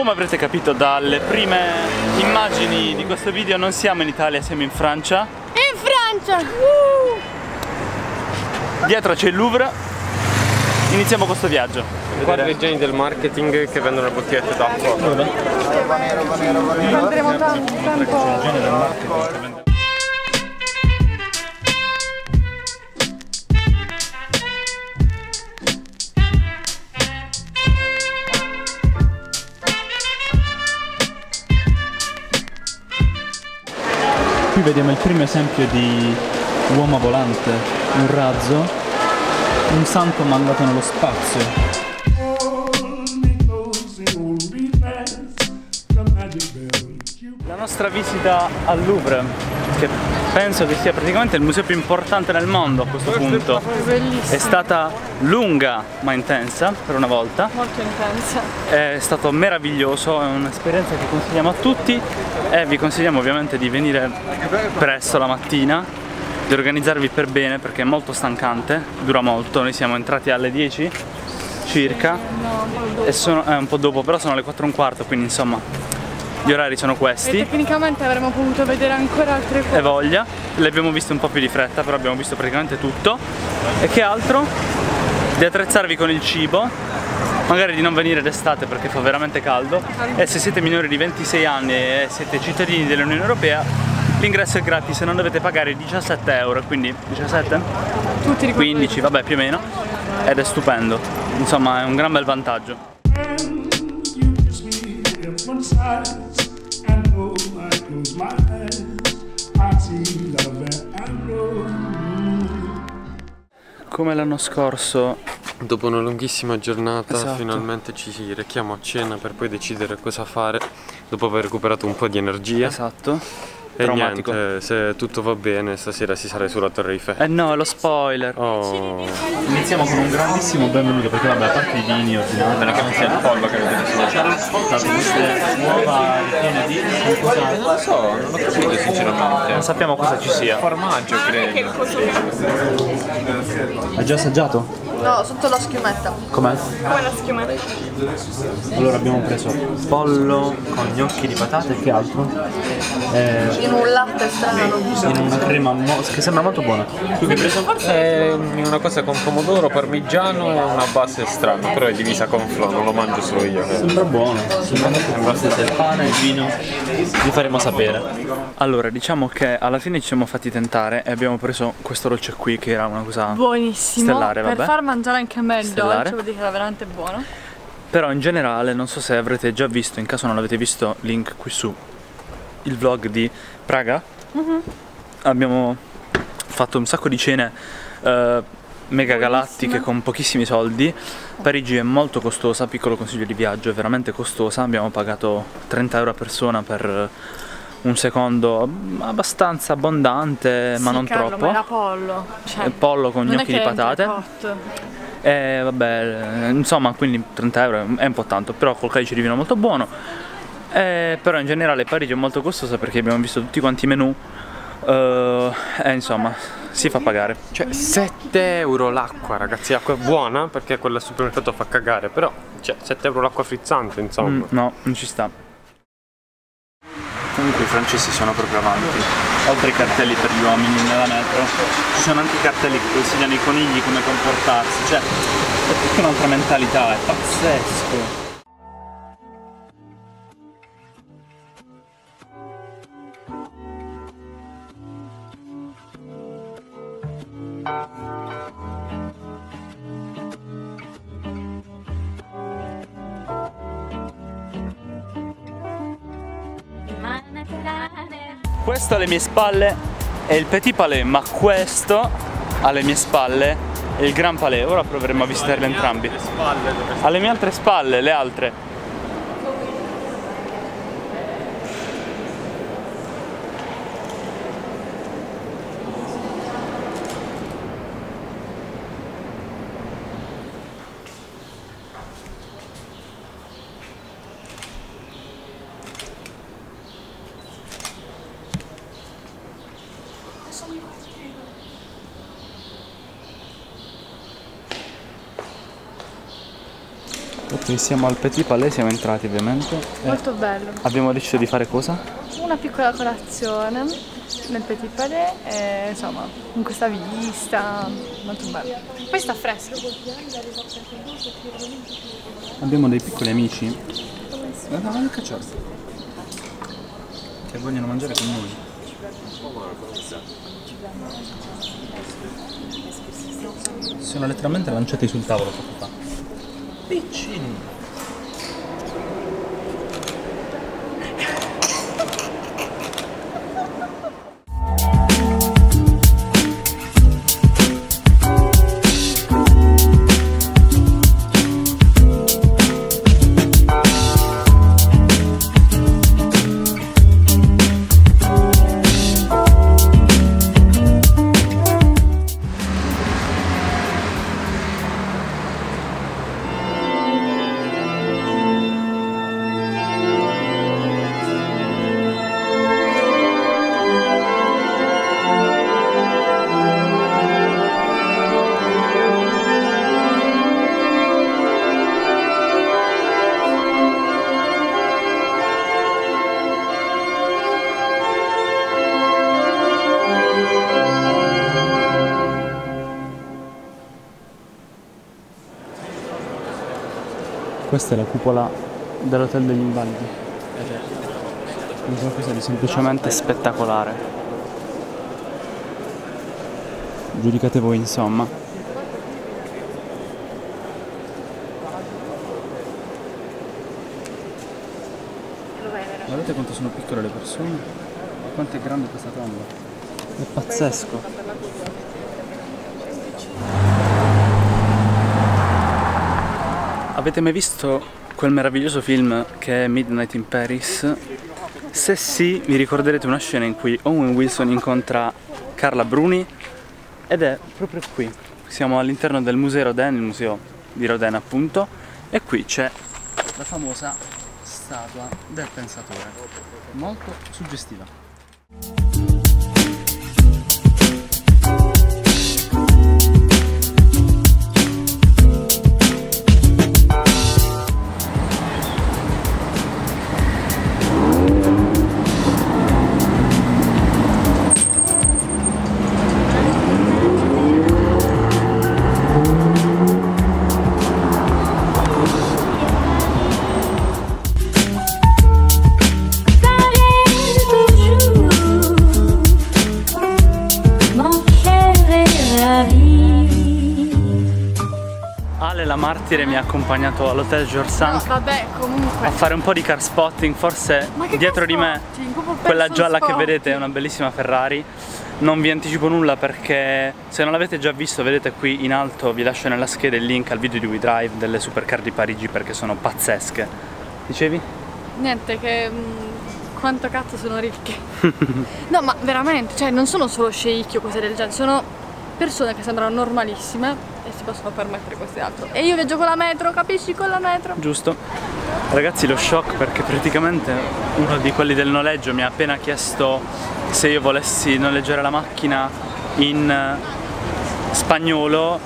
Come avrete capito dalle prime immagini di questo video, non siamo in Italia, siamo in Francia. In Francia! Dietro c'è il Louvre. Iniziamo questo viagio. Guarda i geni del marketing che vendono le bottigliette d'acqua. Andremo tanto. Qui vediamo il primo esempio di uomo volante, un razzo, un santo mandato nello spazio. La nostra visita al Louvre, che penso che sia praticamente il museo più importante nel mondo a questo punto, è stata lunga ma intensa per una volta. Molto intensa. È stato meraviglioso, è un'esperienza che consigliamo a tutti. E vi consigliamo ovviamente di venire presto la mattina, di organizzarvi per bene perché è molto stancante, dura molto. Noi siamo entrati alle 10 circa, e sono un po' dopo, però sono le 4 e un quarto, quindi insomma gli orari sono questi. E tecnicamente avremmo potuto vedere ancora altre cose. E voglia, le abbiamo viste un po' più di fretta, però abbiamo visto praticamente tutto. E che altro? Di attrezzarvi con il cibo. Magari di non venire d'estate perché fa veramente caldo, e se siete minori di 26 anni e siete cittadini dell'Unione Europea l'ingresso è gratis e non dovete pagare 17 euro, quindi 17? Tutti 15, vabbè, più o meno, ed è stupendo, insomma è un gran bel vantaggio. Come l'anno scorso, dopo una lunghissima giornata, esatto, finalmente ci si richiama a cena per poi decidere cosa fare dopo aver recuperato un po' di energia. Esatto. E traumatico. Niente, se tutto va bene stasera si sale sulla Torre Eiffel. Eh no, lo spoiler. Oh. Iniziamo con un grandissimo benvenuto perché vabbè, a parte i vini ordinati, la camicia di pollo che avete sulla cena, questa nuova ripiena di cosa? Non lo so, non ho capito sinceramente. Non sappiamo cosa ci sia. Formaggio credo. Hai già assaggiato? No, sotto la schiumetta. Com'è? Come la schiumetta. Allora abbiamo preso pollo con gnocchi di patate e che altro? In un latte strano. In una crema che sembra molto buona. Tu che hai preso? Forse una cosa con pomodoro, parmigiano e una base strana, però è divisa con flan, non lo mangio solo io. Sembra buono, sembra molto buono. Il pane, il vino, vi faremo sapere. Allora, diciamo che alla fine ci siamo fatti tentare e abbiamo preso questo dolce qui che era una cosa buonissima, stellare, vabbè. Per far mangiare anche a me il dolce, vuol dire che era veramente buono. Però in generale, non so se avrete già visto, in caso non l'avete visto, link qui su, il vlog di Praga. Abbiamo fatto un sacco di cene mega galattiche con pochissimi soldi. Parigi è molto costosa, piccolo consiglio di viaggio, è veramente costosa. Abbiamo pagato 30 euro a persona per un secondo abbastanza abbondante, sì, ma non Carlo, troppo. Ma era pollo, cioè, pollo con gnocchi di patate. E vabbè, insomma, quindi 30 euro è un po' tanto, però col calice di vino molto buono. Però in generale Parigi è molto costosa perché abbiamo visto tutti quanti i menù e insomma si fa pagare. Cioè 7 euro l'acqua, ragazzi, l'acqua è buona perché quella al supermercato fa cagare, però cioè 7 euro l'acqua frizzante, insomma. No, non ci sta. Comunque i francesi sono proprio avanti. Oltre ai cartelli per gli uomini nella metro, ci sono anche i cartelli che consigliano ai conigli come comportarsi, cioè è tutta un'altra mentalità, è pazzesco. Questo alle mie spalle è il Petit Palais, ma questo alle mie spalle è il Gran Palais. Ora proveremo a visitarli entrambi. Alle mie altre spalle, le altre. qui siamo al Petit Palais, siamo entrati ovviamente. Molto bello. Abbiamo deciso di fare cosa? Una piccola colazione nel Petit Palais, insomma, con questa vista, molto bello. Poi sta fresco. Abbiamo dei piccoli amici. Guarda, il cacciarsi. Che vogliono mangiare con noi. Sono letteralmente lanciati sul tavolo poco fa. Piccini! Questa è la cupola dell'Hotel degli Invalidi. È qualcosa di semplicemente spettacolare. Giudicate voi, insomma. Guardate quanto sono piccole le persone. E quanto è grande questa tomba. È pazzesco. Avete mai visto quel meraviglioso film che è Midnight in Paris? Se sì, vi ricorderete una scena in cui Owen Wilson incontra Carla Bruni ed è proprio qui. Siamo all'interno del Museo Rodin, il museo di Rodin appunto, e qui c'è la famosa statua del pensatore, molto suggestiva. La martire mi ha accompagnato all'hotel Jorsan, no, vabbè, comunque, a fare un po' di car spotting, forse dietro di me quella gialla che vedete è una bellissima Ferrari. Non vi anticipo nulla perché se non l'avete già visto, vedete qui in alto, vi lascio nella scheda il link al video di WeDrive delle supercar di Parigi perché sono pazzesche. Dicevi? Niente, che quanto cazzo sono ricche. No, ma veramente, cioè non sono solo sceicchi o cose del genere, sono persone che sembrano normalissime e si possono permettere queste altre. E io viaggio con la metro, capisci? Con la metro. Giusto. Ragazzi, lo shock perché praticamente uno di quelli del noleggio mi ha appena chiesto se io volessi noleggiare la macchina in spagnolo.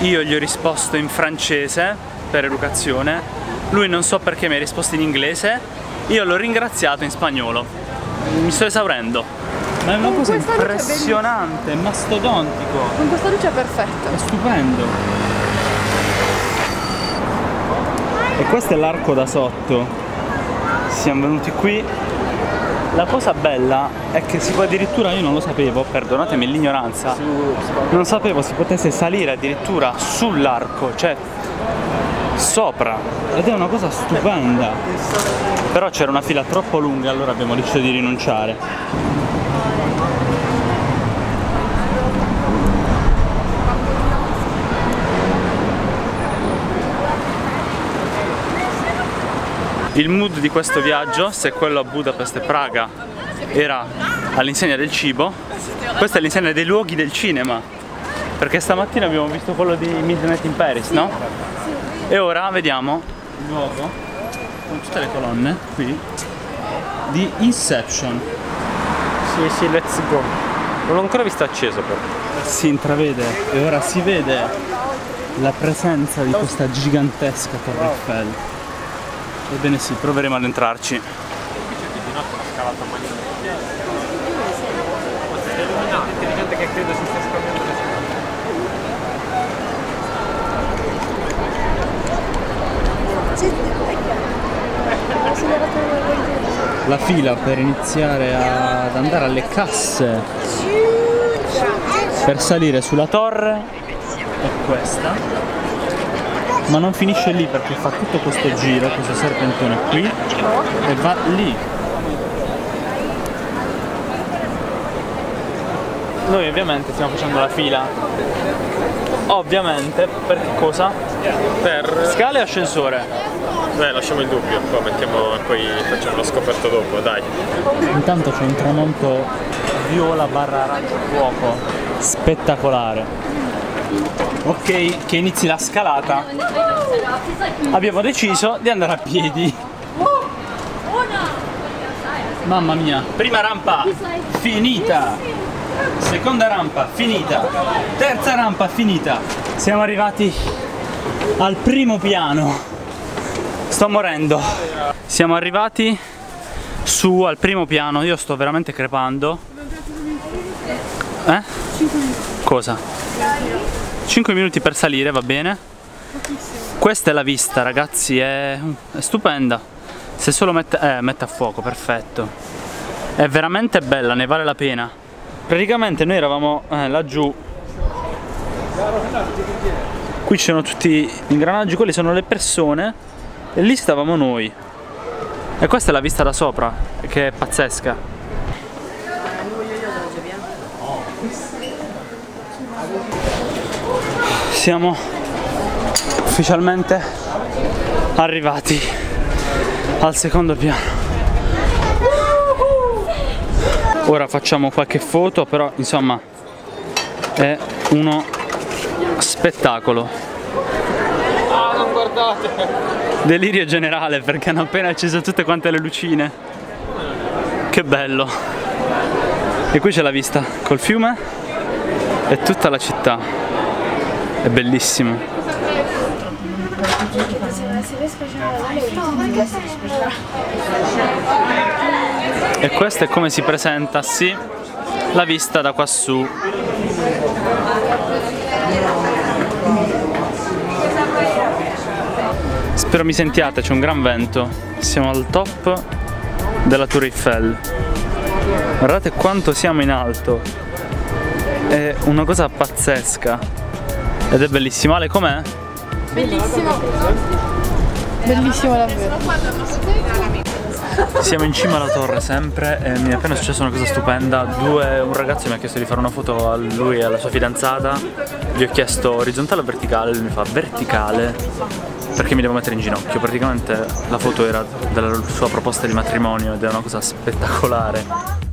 Io gli ho risposto in francese per educazione. Lui non so perché mi ha risposto in inglese. Io l'ho ringraziato in spagnolo. Mi sto esaurendo. Ma è una cosa impressionante, è mastodontico. Con questa luce è perfetto. È stupendo. E questo è l'arco da sotto. Siamo venuti qui. La cosa bella è che si può addirittura, io non lo sapevo, perdonatemi l'ignoranza, non sapevo si potesse salire addirittura sull'arco, cioè sopra. Ed è una cosa stupenda. Però c'era una fila troppo lunga, allora abbiamo deciso di rinunciare. Il mood di questo viaggio, se quello a Budapest e Praga era all'insegna del cibo, questa è l'insegna dei luoghi del cinema, perché stamattina abbiamo visto quello di Midnight in Paris, no? E ora vediamo il luogo, con tutte le colonne, qui, di Inception. Sì, let's go. Non l'ho ancora visto acceso però. Si intravede e ora si vede la presenza di questa gigantesca Torre Eiffel. Ebbene sì, proveremo ad entrarci. La fila per iniziare ad andare alle casse per salire sulla torre è questa, ma non finisce lì perché fa tutto questo giro, questo serpentone qui e va lì. Noi ovviamente stiamo facendo la fila, ovviamente, per cosa? Per scale e ascensore. Beh, lasciamo il dubbio, poi mettiamo, poi facciamo lo scoperto dopo, dai. Intanto c'è un tramonto viola barra arancio fuoco spettacolare. Ok, che inizi la scalata. Abbiamo deciso di andare a piedi. Mamma mia, prima rampa finita, seconda rampa finita, terza rampa finita. Siamo arrivati al primo piano. Sto morendo. Siamo arrivati su al primo piano, io sto veramente crepando. Eh? 5 minuti. Cosa? 5 minuti per salire, va bene? Questa è la vista, ragazzi, è stupenda. Se solo mette a fuoco, perfetto. È veramente bella, ne vale la pena. Praticamente noi eravamo laggiù. Qui ci sono tutti gli ingranaggi, quelli sono le persone. E lì stavamo noi. E questa è la vista da sopra, che è pazzesca. Siamo ufficialmente arrivati al secondo piano. Ora facciamo qualche foto, però insomma è uno spettacolo. Ah, non guardate! Delirio generale perché hanno appena acceso tutte quante le lucine. Che bello. E qui c'è la vista col fiume e tutta la città. È bellissimo. E questo è come si presenta, sì, la vista da quassù. Spero mi sentiate, c'è un gran vento. Siamo al top della Tour Eiffel. Guardate quanto siamo in alto. È una cosa pazzesca. Ed è bellissimo. Ale, com'è? Bellissimo. Bellissimo davvero. Siamo in cima alla torre sempre e mi è appena successa una cosa stupenda. Un ragazzo mi ha chiesto di fare una foto a lui e alla sua fidanzata. Gli ho chiesto orizzontale o verticale, lui mi fa verticale. Perché mi devo mettere in ginocchio, praticamente la foto era della sua proposta di matrimonio ed è una cosa spettacolare.